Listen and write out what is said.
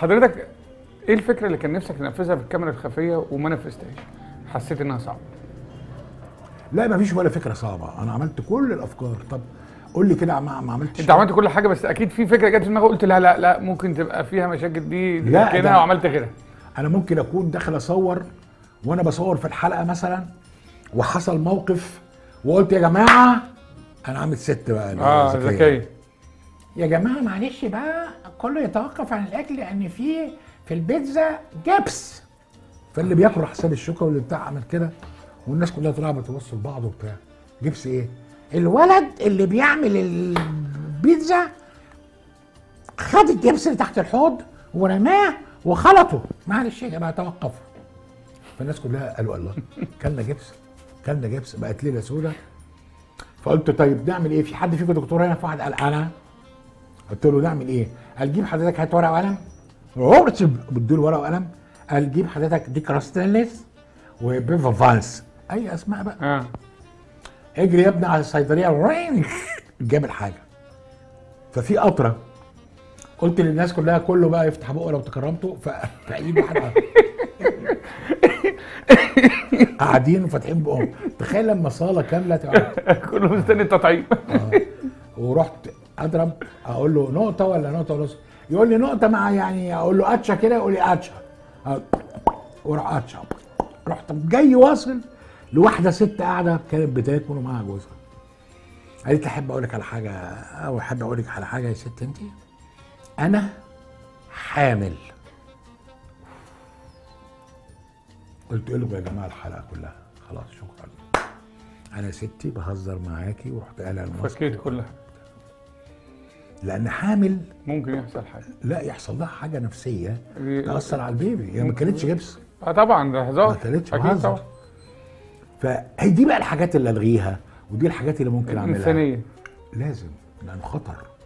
حضرتك ايه الفكره اللي كان نفسك تنفذها في الكاميرا الخفيه وما نفذتهاش؟ حسيت انها صعبه؟ لا مفيش ولا فكره صعبه، انا عملت كل الافكار. طب قول لي كده ما عملتش. انت عملت كل حاجه، بس اكيد في فكره جت في دماغك قلت لا لا لا ممكن تبقى فيها مشاكل دي كده وعملت كده. انا ممكن اكون داخل اصور وانا بصور في الحلقه مثلا وحصل موقف وقلت يا جماعه انا عامل ست بقى ذكيه يا جماعه معلش بقى كله يتوقف عن الاكل لان في البيتزا جبس، فاللي بياكل حساب الشوكه واللي بتاع عمل كده والناس كلها طلعت بتبص لبعض وبتاع. جبس ايه؟ الولد اللي بيعمل البيتزا خد الجبس اللي تحت الحوض ورماه وخلطه. معلش يا جماعه توقفوا. فالناس كلها قالوا الله كلنا جبس بقت ليله سودة. فقلت طيب نعمل ايه؟ في حد فيكم دكتور هنا؟ فواحد قال انا. قلت له نعمل ايه؟ قال جيب حضرتك هات ورقه وقلم. بديله ورقه وقلم. قال جيب حضرتك دي كراستينلس وبيفا فالس، اي اسماء بقى. اجري يا ابني على الصيدليه جاب الحاجه. ففي قطره، قلت للناس كلها كله بقى يفتح بقه لو تكرمته. فايده حد قاعدين وفاتحين بقهم. تخيل لما صاله كامله كله مستني التطعيم. ورحت اضرب اقول له نقطه ولا نقطه ونص، يقول لي نقطه مع يعني اقول له اتشه كده يقول لي اتشه، وراح اتشه. رحت جاي واصل لواحده ست قاعده كانت بتاكل ومعاها جوزها. قالت لي احب اقول لك على حاجه يا ست انت، انا حامل. قلت لهم يا جماعه الحلقه كلها خلاص شكرا، انا ستي بهزر معاكي. ورحت قالها المسكين كلها لان حامل ممكن يحصل حاجه، لا يحصل لها حاجه نفسيه تاثر على البيبي. هي يعني ما كانتش جبس طبعا، ده هزار، ما كانتش بهزر. فهي دي بقى الحاجات اللي الغيها ودي الحاجات اللي ممكن اعملها. الانسانيه لازم لان خطر.